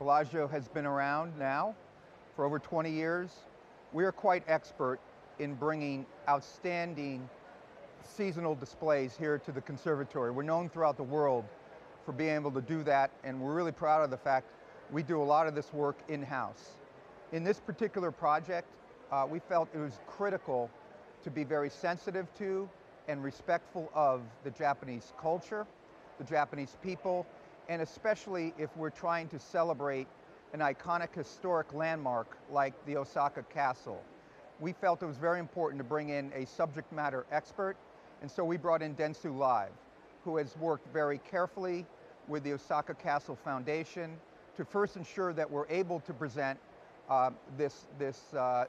Bellagio has been around now for over 20 years. We are quite expert in bringing outstanding seasonal displays here to the conservatory. We're known throughout the world for being able to do that, and we're really proud of the fact we do a lot of this work in-house. In this particular project, we felt it was critical to be very sensitive to and respectful of the Japanese culture, the Japanese people, and especially if we're trying to celebrate an iconic historic landmark like the Osaka Castle. We felt it was very important to bring in a subject matter expert, and so we brought in Dentsu Live, who has worked very carefully with the Osaka Castle Foundation to first ensure that we're able to present this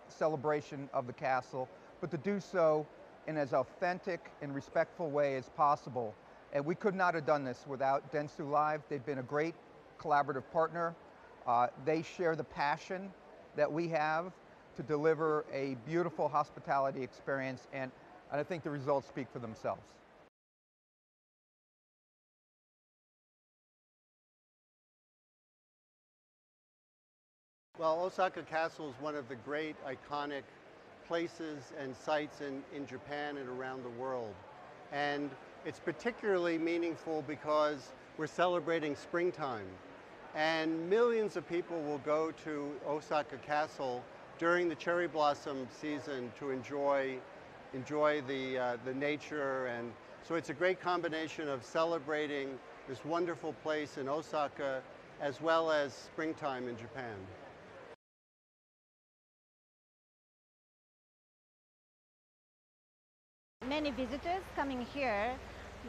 celebration of the castle, but to do so in as authentic and respectful way as possible. And we could not have done this without Dentsu Live. They've been a great collaborative partner. They share the passion that we have to deliver a beautiful hospitality experience, and I think the results speak for themselves. Well, Osaka Castle is one of the great iconic places and sites in Japan and around the world. And it's particularly meaningful because we're celebrating springtime. And millions of people will go to Osaka Castle during the cherry blossom season to enjoy the nature. And so it's a great combination of celebrating this wonderful place in Osaka as well as springtime in Japan. Many visitors coming here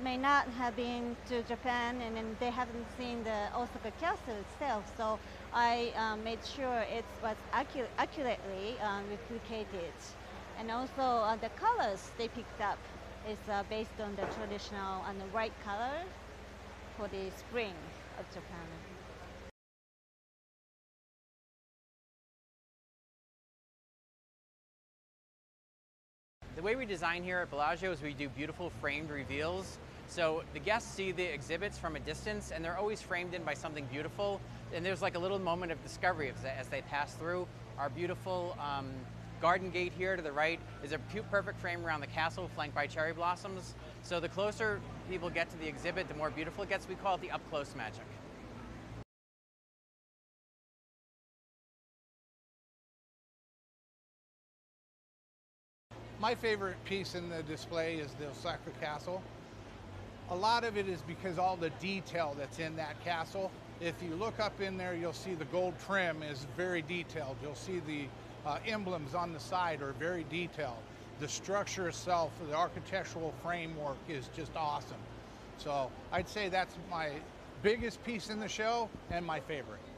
may not have been to Japan and they haven't seen the Osaka Castle itself, so I made sure it was accurately replicated. And also the colors they picked up is based on the traditional and the white color for the spring of Japan. The way we design here at Bellagio is we do beautiful framed reveals. So the guests see the exhibits from a distance and they're always framed in by something beautiful. And there's like a little moment of discovery as they pass through. Our beautiful garden gate here to the right is a perfect frame around the castle flanked by cherry blossoms. So the closer people get to the exhibit, the more beautiful it gets. We call it the up-close magic. My favorite piece in the display is the Osaka Castle. A lot of it is because all the detail that's in that castle. If you look up in there, you'll see the gold trim is very detailed. You'll see the emblems on the side are very detailed. The structure itself, the architectural framework is just awesome. So I'd say that's my biggest piece in the show and my favorite.